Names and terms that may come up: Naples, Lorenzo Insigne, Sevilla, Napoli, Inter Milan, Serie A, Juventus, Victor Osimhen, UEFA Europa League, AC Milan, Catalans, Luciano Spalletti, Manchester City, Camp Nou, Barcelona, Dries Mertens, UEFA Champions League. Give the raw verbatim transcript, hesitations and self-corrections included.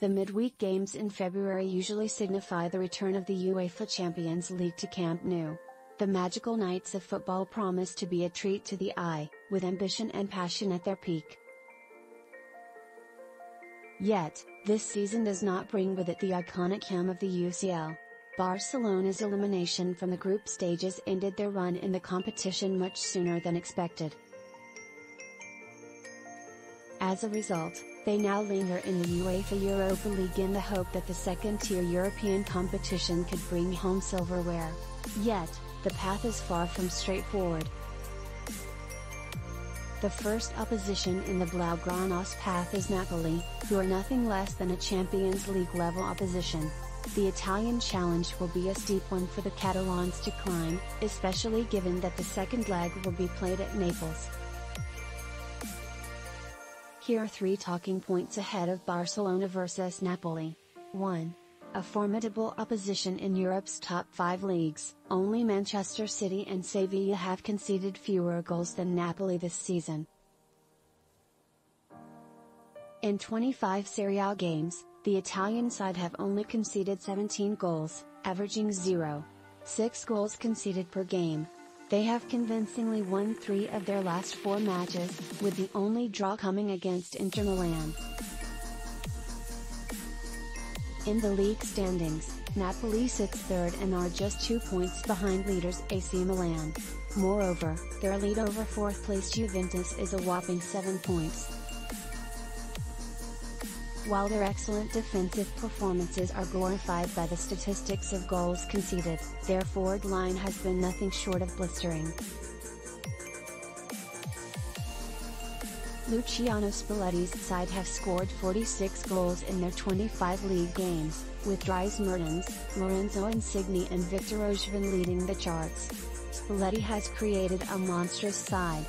The midweek games in February usually signify the return of the UEFA Champions League to Camp Nou. The magical nights of football promise to be a treat to the eye, with ambition and passion at their peak. Yet, this season does not bring with it the iconic hymn of the U C L. Barcelona's elimination from the group stages ended their run in the competition much sooner than expected. As a result, they now linger in the UEFA Europa League in the hope that the second-tier European competition could bring home silverware. Yet, the path is far from straightforward. The first opposition in the Blaugrana's path is Napoli, who are nothing less than a Champions League-level opposition. The Italian challenge will be a steep one for the Catalans to climb, especially given that the second leg will be played at Naples. Here are three talking points ahead of Barcelona versus Napoli. one. A formidable opposition in Europe's top five leagues. Only Manchester City and Sevilla have conceded fewer goals than Napoli this season. In twenty-five Serie A games, the Italian side have only conceded seventeen goals, averaging zero point six goals conceded per game. They have convincingly won three of their last four matches, with the only draw coming against Inter Milan. In the league standings, Napoli sits third and are just two points behind leaders A C Milan. Moreover, their lead over fourth-placed Juventus is a whopping seven points. While their excellent defensive performances are glorified by the statistics of goals conceded, their forward line has been nothing short of blistering. Luciano Spalletti's side have scored forty-six goals in their twenty-five league games, with Dries Mertens, Lorenzo Insigne and Victor Osimhen leading the charts. Spalletti has created a monstrous side,